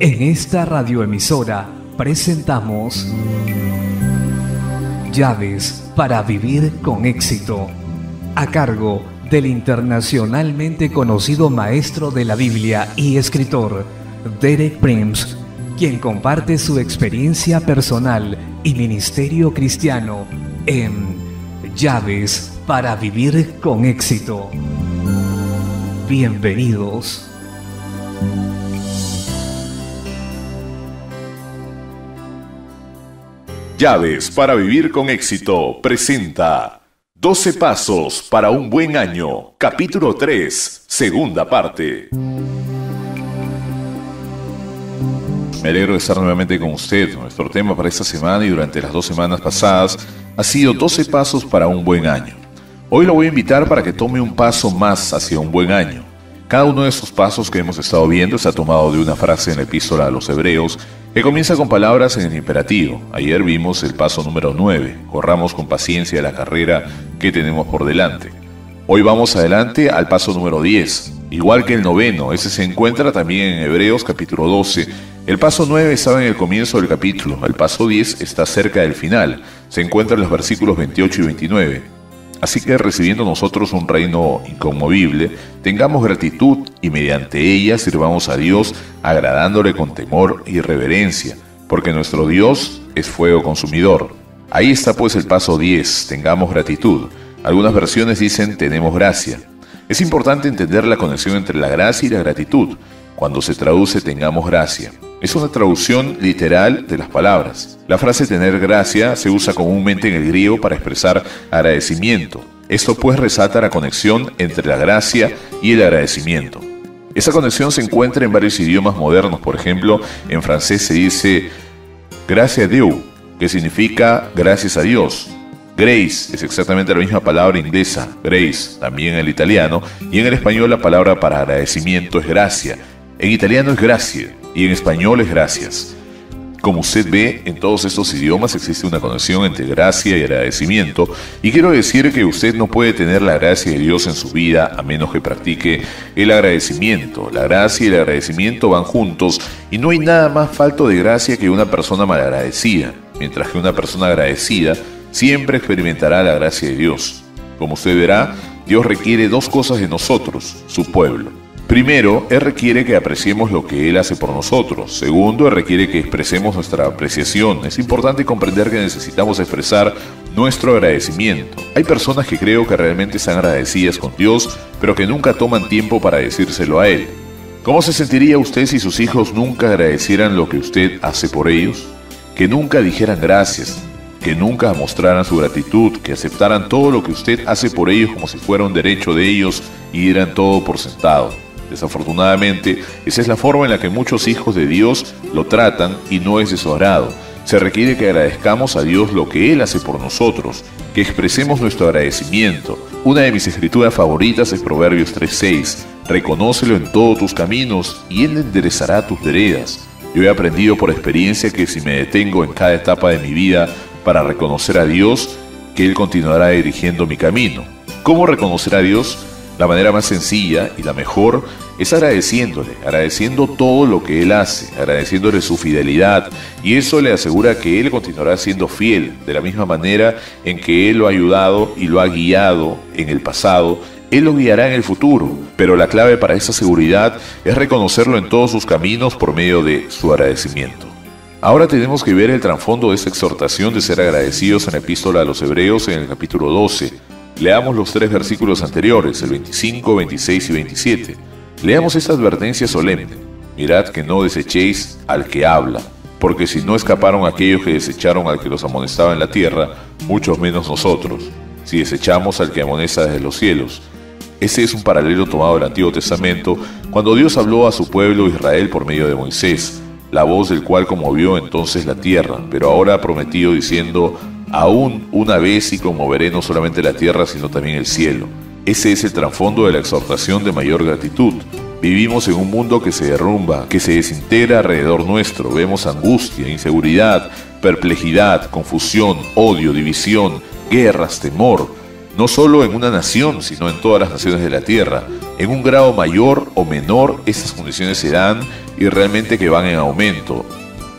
En esta radioemisora presentamos Llaves para vivir con éxito, a cargo del internacionalmente conocido maestro de la Biblia y escritor Derek Prince, quien comparte su experiencia personal y ministerio cristiano en Llaves para vivir con éxito. Bienvenidos. Llaves para vivir con éxito presenta 12 pasos para un buen año, capítulo 3, segunda parte. Me alegro de estar nuevamente con usted. Nuestro tema para esta semana y durante las 2 semanas pasadas ha sido 12 pasos para un buen año. Hoy lo voy a invitar para que tome un paso más hacia un buen año. Cada uno de estos pasos que hemos estado viendo está tomado de una frase en la epístola a los hebreos que comienza con palabras en el imperativo. Ayer vimos el paso número 9, corramos con paciencia la carrera que tenemos por delante. Hoy vamos adelante al paso número 10, igual que el 9, ese se encuentra también en Hebreos capítulo 12. El paso 9 estaba en el comienzo del capítulo, el paso 10 está cerca del final, se encuentra en los versículos 28 y 29. Así que recibiendo nosotros un reino inconmovible, tengamos gratitud y mediante ella sirvamos a Dios agradándole con temor y reverencia, porque nuestro Dios es fuego consumidor. Ahí está pues el paso 10, tengamos gratitud. Algunas versiones dicen tenemos gracia. Es importante entender la conexión entre la gracia y la gratitud, cuando se traduce tengamos gracia. Es una traducción literal de las palabras. La frase tener gracia se usa comúnmente en el griego para expresar agradecimiento. Esto pues resalta la conexión entre la gracia y el agradecimiento. Esa conexión se encuentra en varios idiomas modernos. Por ejemplo, en francés se dice gracias a Dieu, que significa gracias a Dios. Grace es exactamente la misma palabra inglesa, grace, también en el italiano, y en el español la palabra para agradecimiento es gracia. En italiano es gracia y en español es gracias. Como usted ve, en todos estos idiomas existe una conexión entre gracia y agradecimiento, y quiero decir que usted no puede tener la gracia de Dios en su vida a menos que practique el agradecimiento. La gracia y el agradecimiento van juntos y no hay nada más falto de gracia que una persona malagradecida, mientras que una persona agradecida siempre experimentará la gracia de Dios. Como usted verá, Dios requiere 2 cosas de nosotros, su pueblo. Primero, Él requiere que apreciemos lo que Él hace por nosotros. Segundo, Él requiere que expresemos nuestra apreciación. Es importante comprender que necesitamos expresar nuestro agradecimiento. Hay personas que creo que realmente están agradecidas con Dios, pero que nunca toman tiempo para decírselo a Él. ¿Cómo se sentiría usted si sus hijos nunca agradecieran lo que usted hace por ellos? Que nunca dijeran gracias, que nunca mostraran su gratitud, que aceptaran todo lo que usted hace por ellos como si fuera un derecho de ellos y dieran todo por sentado. Desafortunadamente, esa es la forma en la que muchos hijos de Dios lo tratan y no es de su agrado. Se requiere que agradezcamos a Dios lo que Él hace por nosotros, que expresemos nuestro agradecimiento. Una de mis escrituras favoritas es Proverbios 3:6. Reconócelo en todos tus caminos y Él enderezará tus veredas. Yo he aprendido por experiencia que si me detengo en cada etapa de mi vida para reconocer a Dios, que Él continuará dirigiendo mi camino. ¿Cómo reconocer a Dios? La manera más sencilla y la mejor es agradeciendo todo lo que Él hace, agradeciéndole su fidelidad, y eso le asegura que Él continuará siendo fiel, de la misma manera en que Él lo ha ayudado y lo ha guiado en el pasado, Él lo guiará en el futuro, pero la clave para esa seguridad es reconocerlo en todos sus caminos por medio de su agradecimiento. Ahora tenemos que ver el trasfondo de esta exhortación de ser agradecidos en la epístola a los Hebreos en el capítulo 12. Leamos los 3 versículos anteriores, el 25, 26 y 27. Leamos esta advertencia solemne. Mirad que no desechéis al que habla, porque si no escaparon aquellos que desecharon al que los amonestaba en la tierra, muchos menos nosotros, si desechamos al que amonesta desde los cielos. Este es un paralelo tomado del Antiguo Testamento, cuando Dios habló a su pueblo Israel por medio de Moisés, la voz del cual conmovió entonces la tierra, pero ahora ha prometido diciendo: aún una vez y conmoveré no solamente la tierra, sino también el cielo. Ese es el trasfondo de la exhortación de mayor gratitud. Vivimos en un mundo que se derrumba, que se desintegra alrededor nuestro. Vemos angustia, inseguridad, perplejidad, confusión, odio, división, guerras, temor. No solo en una nación, sino en todas las naciones de la tierra. En un grado mayor o menor, estas condiciones se dan y realmente que van en aumento.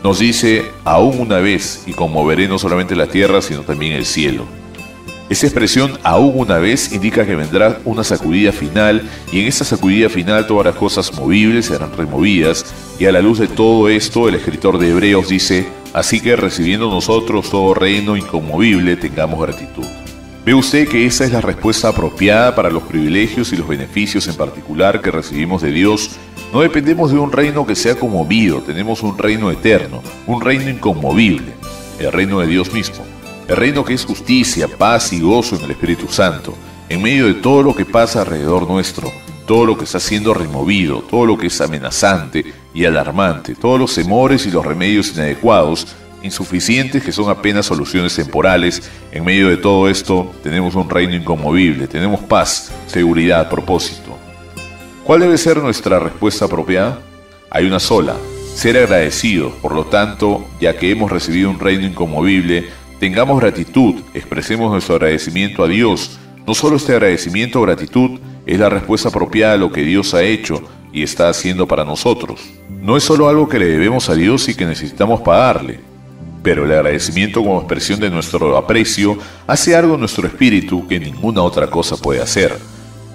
Nos dice, aún una vez, y conmoveré no solamente la tierra, sino también el cielo. Esta expresión, aún una vez, indica que vendrá una sacudida final, y en esta sacudida final todas las cosas movibles serán removidas, y a la luz de todo esto, el escritor de Hebreos dice, así que recibiendo nosotros todo reino inconmovible, tengamos gratitud. ¿Ve usted que esa es la respuesta apropiada para los privilegios y los beneficios en particular que recibimos de Dios? No dependemos de un reino que sea conmovido, tenemos un reino eterno, un reino inconmovible, el reino de Dios mismo. El reino que es justicia, paz y gozo en el Espíritu Santo, en medio de todo lo que pasa alrededor nuestro, todo lo que está siendo removido, todo lo que es amenazante y alarmante, todos los temores y los remedios inadecuados, insuficientes que son apenas soluciones temporales. En medio de todo esto tenemos un reino inconmovible, tenemos paz, seguridad, propósito. ¿Cuál debe ser nuestra respuesta apropiada? Hay una sola, ser agradecidos. Por lo tanto, ya que hemos recibido un reino inconmovible, tengamos gratitud, expresemos nuestro agradecimiento a Dios. No solo este agradecimiento o gratitud es la respuesta apropiada a lo que Dios ha hecho y está haciendo para nosotros. No es solo algo que le debemos a Dios y que necesitamos pagarle. Pero el agradecimiento como expresión de nuestro aprecio hace algo en nuestro espíritu que ninguna otra cosa puede hacer.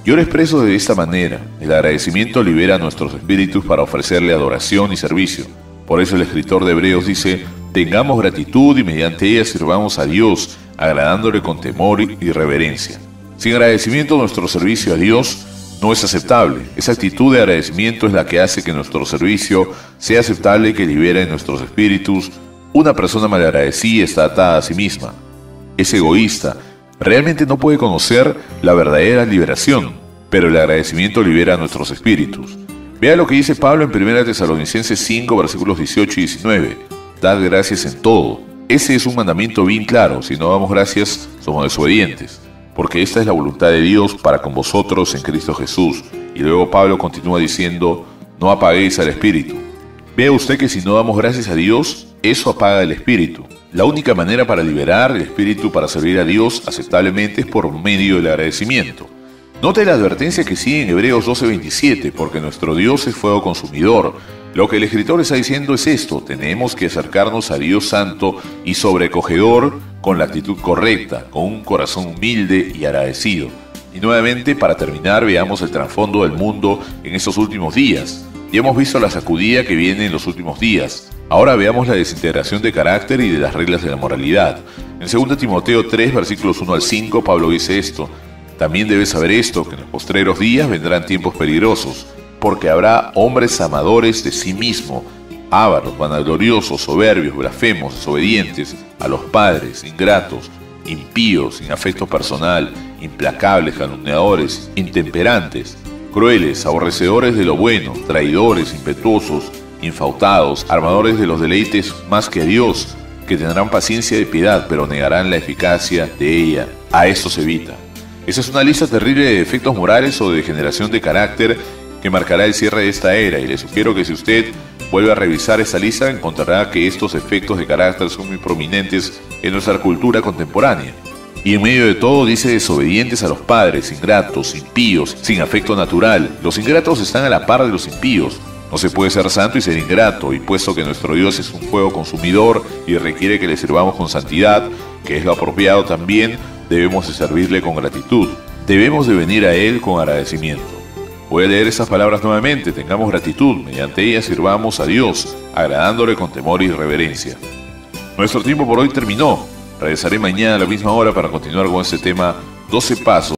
Yo lo expreso de esta manera. El agradecimiento libera a nuestros espíritus para ofrecerle adoración y servicio. Por eso el escritor de Hebreos dice, tengamos gratitud y mediante ella sirvamos a Dios, agradándole con temor y reverencia. Sin agradecimiento nuestro servicio a Dios no es aceptable. Esa actitud de agradecimiento es la que hace que nuestro servicio sea aceptable y que libera en nuestros espíritus. Una persona malagradecida está atada a sí misma, es egoísta, realmente no puede conocer la verdadera liberación, pero el agradecimiento libera a nuestros espíritus. Vea lo que dice Pablo en 1 Tesalonicenses 5, versículos 18 y 19, dad gracias en todo. Ese es un mandamiento bien claro, si no damos gracias somos desobedientes, porque esta es la voluntad de Dios para con vosotros en Cristo Jesús. Y luego Pablo continúa diciendo, no apaguéis al espíritu. Vea usted que si no damos gracias a Dios, eso apaga el espíritu. La única manera para liberar el espíritu para servir a Dios aceptablemente es por medio del agradecimiento. Note la advertencia que sigue en Hebreos 12:27, porque nuestro Dios es fuego consumidor. Lo que el escritor está diciendo es esto, tenemos que acercarnos a Dios santo y sobrecogedor con la actitud correcta, con un corazón humilde y agradecido. Y nuevamente, para terminar, veamos el trasfondo del mundo en estos últimos días. Ya hemos visto la sacudida que viene en los últimos días. Ahora veamos la desintegración de carácter y de las reglas de la moralidad. En 2 Timoteo 3, versículos 1 al 5, Pablo dice esto. También debes saber esto, que en los postreros días vendrán tiempos peligrosos, porque habrá hombres amadores de sí mismo, ávaros, vanagloriosos, soberbios, blasfemos, desobedientes a los padres, ingratos, impíos, sin afecto personal, implacables, calumniadores, intemperantes, crueles, aborrecedores de lo bueno, traidores, impetuosos, infautados, armadores de los deleites más que a Dios, que tendrán paciencia de piedad, pero negarán la eficacia de ella. A esto se evita. Esa es una lista terrible de defectos morales o de degeneración de carácter que marcará el cierre de esta era, y le sugiero que si usted vuelve a revisar esta lista, encontrará que estos efectos de carácter son muy prominentes en nuestra cultura contemporánea. Y en medio de todo dice desobedientes a los padres, ingratos, impíos, sin afecto natural. Los ingratos están a la par de los impíos. No se puede ser santo y ser ingrato, y puesto que nuestro Dios es un fuego consumidor y requiere que le sirvamos con santidad, que es lo apropiado también, debemos de servirle con gratitud. Debemos de venir a Él con agradecimiento. Voy a leer esas palabras nuevamente, tengamos gratitud, mediante ella sirvamos a Dios, agradándole con temor y reverencia. Nuestro tiempo por hoy terminó. Regresaré mañana a la misma hora para continuar con este tema, 12 pasos.